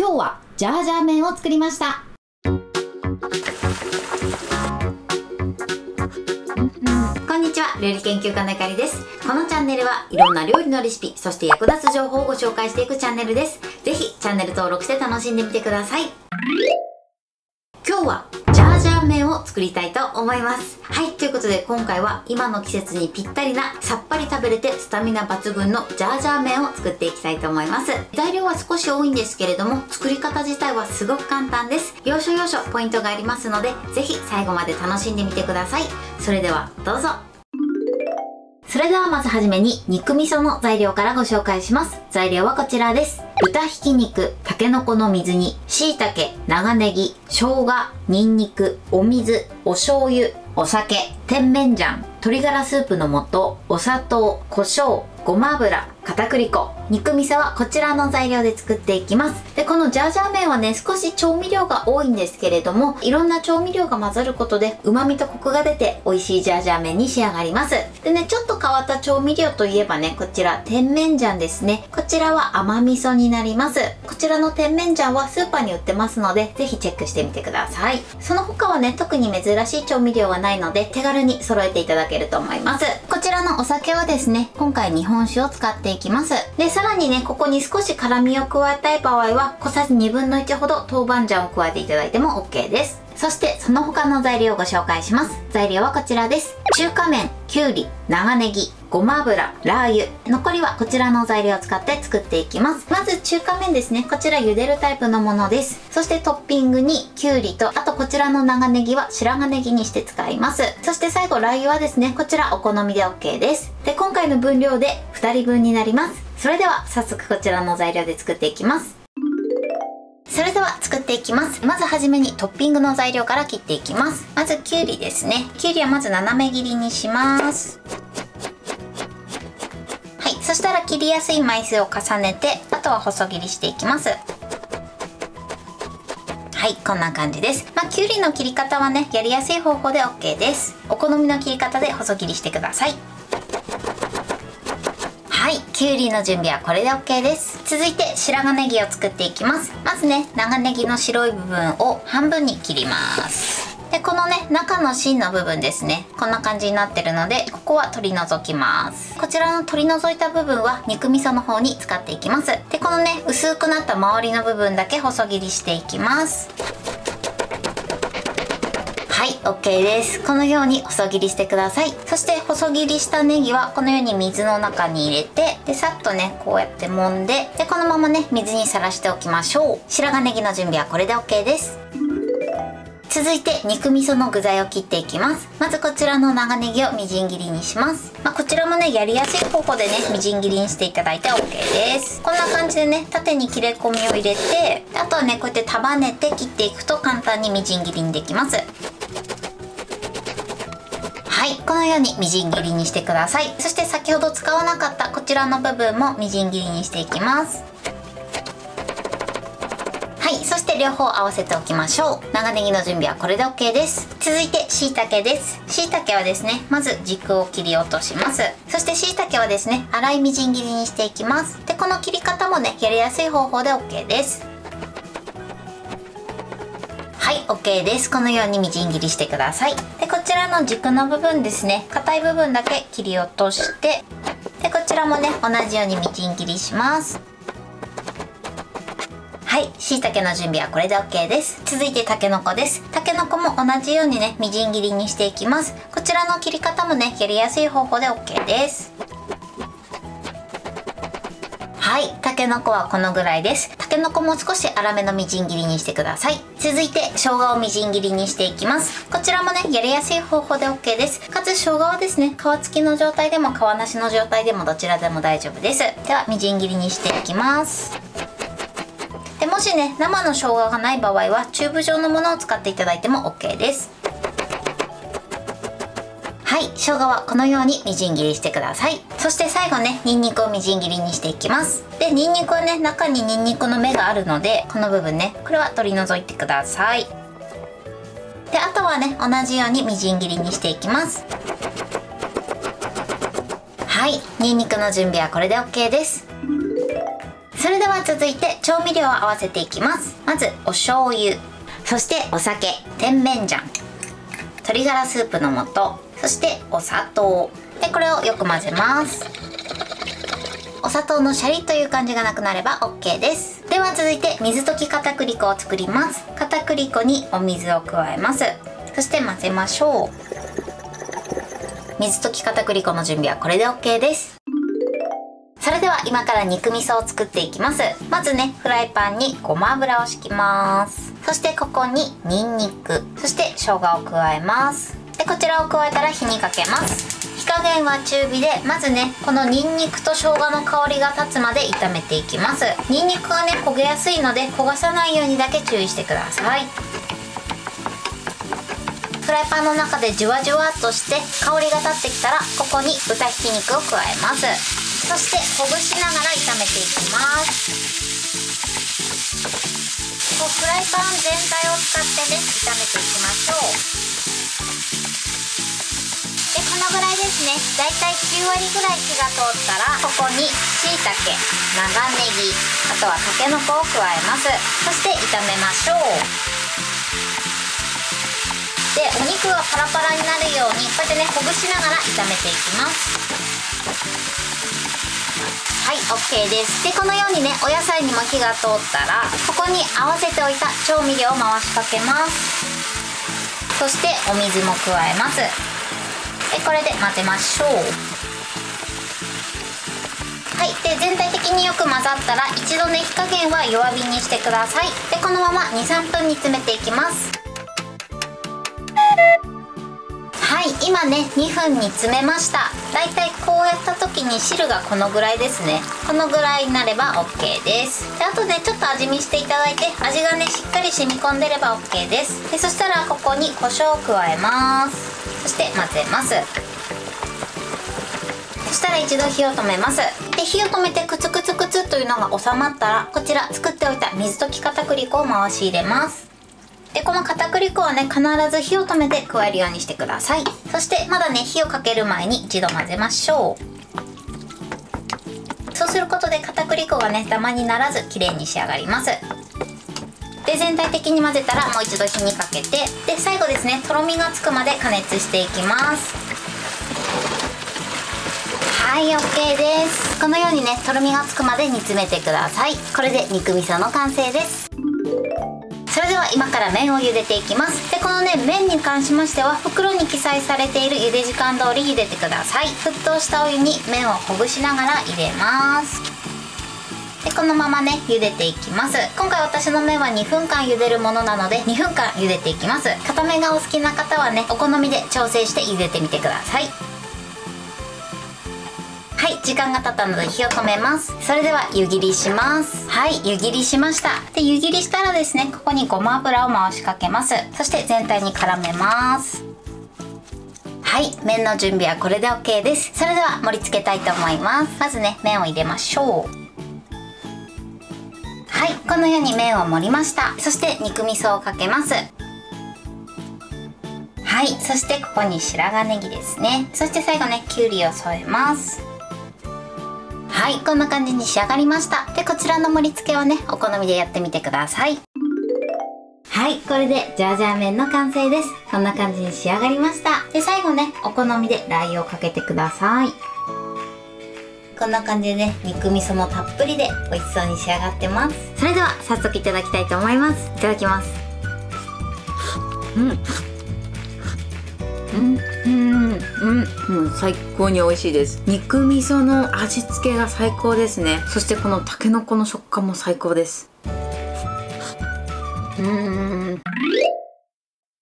今日はジャージャー麺を作りました。こんにちは、料理研究家のゆかりです。このチャンネルはいろんな料理のレシピ、そして役立つ情報をご紹介していくチャンネルです。ぜひチャンネル登録して楽しんでみてください。今日はジャージャー麺を作りたいと思います。はい、ということで今回は今の季節にぴったりなさっぱり食べれてスタミナ抜群のジャージャー麺を作っていきたいと思います。材料は少し多いんですけれども、作り方自体はすごく簡単です。要所要所ポイントがありますので、ぜひ最後まで楽しんでみてください。それではどうぞ。それではまずはじめに肉味噌の材料からご紹介します。材料はこちらです。豚ひき肉、たけのこの水煮、しいたけ、長ネギ、生姜、にんにく、お水、お醤油、お酒、甜麺醤、鶏ガラスープの素、お砂糖、胡椒、ごま油、片栗粉。肉味噌はこちらの材料で作っていきます。でこのジャージャー麺はね、少し調味料が多いんですけれども、いろんな調味料が混ざることで旨味とコクが出て美味しいジャージャー麺に仕上がります。でね、ちょっと変わった調味料といえばね、こちら甜麺醤ですね。こちらは甘味噌になります。こちらの甜麺醤はスーパーに売ってますので、ぜひチェックしてみてください。その他はね、特に珍しい調味料はないので手軽に揃えていただけると思います。こちらのお酒はですね、今回日本酒を使っていきます。でさらにね、ここに少し辛みを加えたい場合は小さじ1/2ほど豆板醤を加えていただいても OK です。そしてその他の材料をご紹介します。材料はこちらです。中華麺、きゅうり、長ネギ、ごま油、ラー油。残りはこちらの材料を使って作っていきます。まず中華麺ですね。こちら茹でるタイプのものです。そしてトッピングにきゅうりと、あとこちらの長ネギは白髪ネギにして使います。そして最後ラー油はですね、こちらお好みで OK です。で、今回の分量で2人分になります。それでは早速こちらの材料で作っていきます。それでは作っていきます。まずはじめにトッピングの材料から切っていきます。まずきゅうりですね。きゅうりはまず斜め切りにします。はい、そしたら切りやすい枚数を重ねて、あとは細切りしていきます。はい、こんな感じです。まあ、きゅうりの切り方はね、やりやすい方法で OK です。お好みの切り方で細切りしてください。はい、きゅうりの準備はこれで OK です。続いて白髪ネギを作っていきます。まずね、長ネギの白い部分を半分に切ります。で、このね、中の芯の部分ですね。こんな感じになってるので、ここは取り除きます。こちらの取り除いた部分は肉味噌の方に使っていきます。で、このね、薄くなった周りの部分だけ細切りしていきます。はい、OK です。このように細切りしてください。そして細切りしたネギはこのように水の中に入れて、で、さっとね、こうやって揉んで、で、このままね、水にさらしておきましょう。白髪ネギの準備はこれで OK です。続いて肉味噌の具材を切っていきます。まずこちらの長ネギをみじん切りにします。まあ、こちらもね、やりやすい方法でね、みじん切りにしていただいて OK です。こんな感じでね、縦に切れ込みを入れて、あとはね、こうやって束ねて切っていくと簡単にみじん切りにできます。はい、このようにみじん切りにしてください。そして先ほど使わなかったこちらの部分もみじん切りにしていきます。はい、そして両方合わせておきましょう。長ネギの準備はこれで OK です。続いてしいたけです。しいたけはですね、まず軸を切り落とします。そしてしいたけはですね、粗いみじん切りにしていきます。で、この切り方もね、やりやすい方法で OK です。はい、OK です。このようにみじん切りしてください。で、こちらの軸の部分ですね、硬い部分だけ切り落として、で、こちらもね、同じようにみじん切りします。はい、椎茸の準備はこれで OK です。続いてたけのこです。たけのこも同じようにね、みじん切りにしていきます。こちらの切り方もね、やりやすい方法で OK です。はい、たけのこはこのぐらいです。たけのこも少し粗めのみじん切りにしてください。続いて生姜をみじん切りにしていきます。こちらもね、やりやすい方法で OK です。かつ生姜はですね、皮付きの状態でも皮なしの状態でもどちらでも大丈夫です。ではみじん切りにしていきます。でもしね、生の生姜がない場合はチューブ状のものを使っていただいても OK です。はい、生姜はこのようにみじん切りしてください。そして最後ね、にんにくをみじん切りにしていきます。で、にんにくはね、中ににんにくの芽があるので、この部分ね、これは取り除いてください。で、あとはね、同じようにみじん切りにしていきます。はい、にんにくの準備はこれで OK です。それでは続いて調味料を合わせていきます。まずお醤油、そしてお酒、甜麺醤、鶏ガラスープの素、そしてお砂糖で、これをよく混ぜます。お砂糖のシャリという感じがなくなれば OK です。では続いて水溶き片栗粉を作ります。片栗粉にお水を加えます。そして混ぜましょう。水溶き片栗粉の準備はこれで OK です。それでは今から肉味噌を作っていきます。まずね、フライパンにごま油を敷きます。そしてここにニンニク、そして生姜を加えます。でこちらを加えたら火にかけます。火加減は中火で、まずねこのニンニクと生姜の香りが立つまで炒めていきます。ニンニクがね焦げやすいので焦がさないようにだけ注意してください。フライパンの中でじゅわじゅわっとして香りが立ってきたら、ここに豚ひき肉を加えます。そしてほぐしながら炒めていきます。こうフライパン全体を使ってね炒めていきましょう。でこのぐらいですね、だいたい9割ぐらい火が通ったら、ここに椎茸、長ネギ、あとはたけのこを加えます。そして炒めましょう。でお肉がパラパラになるようにこうやってねほぐしながら炒めていきます。はい、OK です。で、このようにね、お野菜にも火が通ったら、ここに合わせておいた調味料を回しかけます。そして、お水も加えます。で、これで混ぜましょう。はい、で、全体的によく混ざったら、一度ね、火加減は弱火にしてください。で、このまま2、3分煮詰めていきます。はい、今ね、2分煮詰めました。だいたいこうやった時に汁がこのぐらいですね。このぐらいになれば OK です。で、あとでちょっと味見していただいて、味がね、しっかり染み込んでれば OK です。で、そしたらここに胡椒を加えます。そして混ぜます。そしたら一度火を止めます。で、火を止めてクツクツクツというのが収まったら、こちら作っておいた水溶き片栗粉を回し入れます。でこの片栗粉はね必ず火を止めて加えるようにしてください。そしてまだね火をかける前に一度混ぜましょう。そうすることで片栗粉がねダマにならず綺麗に仕上がります。で全体的に混ぜたらもう一度火にかけて、で最後ですね、とろみがつくまで加熱していきます。はい、 OK です。このようにねとろみがつくまで煮詰めてください。これで肉味噌の完成です。それでは今から麺を茹でていきます。でこのね麺に関しましては袋に記載されている茹で時間通り茹でてください。沸騰したお湯に麺をほぐしながら入れます。でこのままね茹でていきます。今回私の麺は2分間茹でるものなので2分間茹でていきます。固めがお好きな方はねお好みで調整して茹でてみてください。はい、時間が経ったので火を止めます。それでは湯切りします。はい、湯切りしました。で湯切りしたらですね、ここにごま油を回しかけます。そして全体に絡めます。はい、麺の準備はこれで OK です。それでは盛り付けたいと思います。まずね麺を入れましょう。はい、このように麺を盛りました。そして肉味噌をかけます。はい、そしてここに白髪ネギですね。そして最後ねきゅうりを添えます。はい、こんな感じに仕上がりました。でこちらの盛り付けはねお好みでやってみてください。はい、これでジャージャー麺の完成です。こんな感じに仕上がりました。で最後ねお好みでラー油をかけてください。こんな感じでね肉味噌もたっぷりで美味しそうに仕上がってます。それでは早速いただきたいと思います。いただきます。もう最高に美味しいです。肉味噌の味付けが最高ですね。そしてこのたけのこの食感も最高です。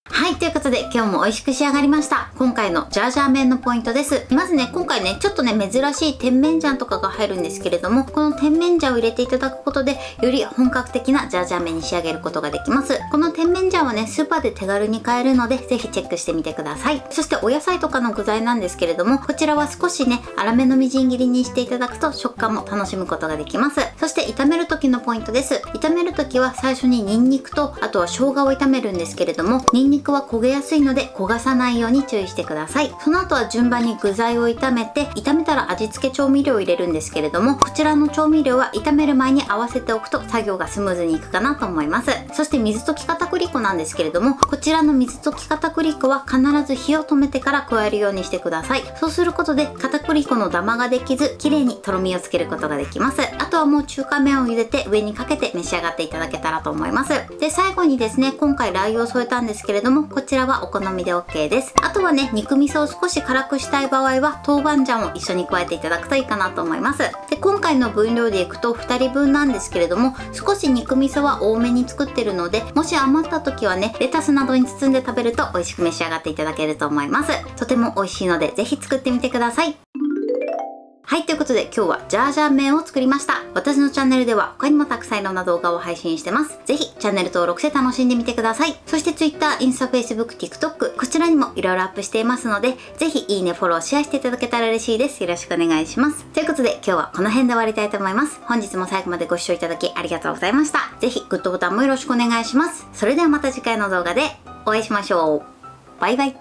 はい、ということで今日も美味しく仕上がりました。今回のジャージャー麺のポイントです。まずね今回ねちょっとね珍しい甜麺醤とかが入るんですけれども、この甜麺醤を入れていただくことでより本格的なジャージャー麺に仕上げることができます。この甜麺醤はねスーパーで手軽に買えるのでぜひチェックしてみてください。そしてお野菜とかの具材なんですけれども、こちらは少しね粗めのみじん切りにしていただくと食感も楽しむことができます。そして炒める時のポイントです。炒める時は最初にニンニクとあとは生姜を炒めるんですけれども、ニンニク肉は焦げやすいので焦がさないように注意してください。その後は順番に具材を炒めて、炒めたら味付け調味料を入れるんですけれども、こちらの調味料は炒める前に合わせておくと作業がスムーズにいくかなと思います。そして水溶き片栗粉なんですけれども、こちらの水溶き片栗粉は必ず火を止めてから加えるようにしてください。そうすることで片栗粉のダマができず、綺麗にとろみをつけることができます。あとはもう中華麺を茹でて上にかけて召し上がっていただけたらと思います。で、最後にですね、今回ラー油を添えたんですけれども、こちらはお好みで OK です。あとはね、肉味噌を少し辛くしたい場合は豆板醤を一緒に加えていただくといいかなと思います。で、今回の分量でいくと2人分なんですけれども、少し肉味噌は多めに作ってるので、もし余った時はね、レタスなどに包んで食べると美味しく召し上がっていただけると思います。とても美味しいのでぜひ作ってみてください。はい、ということで今日はジャージャー麺を作りました。私のチャンネルでは他にもたくさんいろんな動画を配信してます。ぜひチャンネル登録して楽しんでみてください。そして Twitter、インスタ、Facebook、TikTok、こちらにもいろいろアップしていますので、ぜひいいね、フォロー、シェアしていただけたら嬉しいです。よろしくお願いします。ということで今日はこの辺で終わりたいと思います。本日も最後までご視聴いただきありがとうございました。ぜひグッドボタンもよろしくお願いします。それではまた次回の動画でお会いしましょう。バイバイ。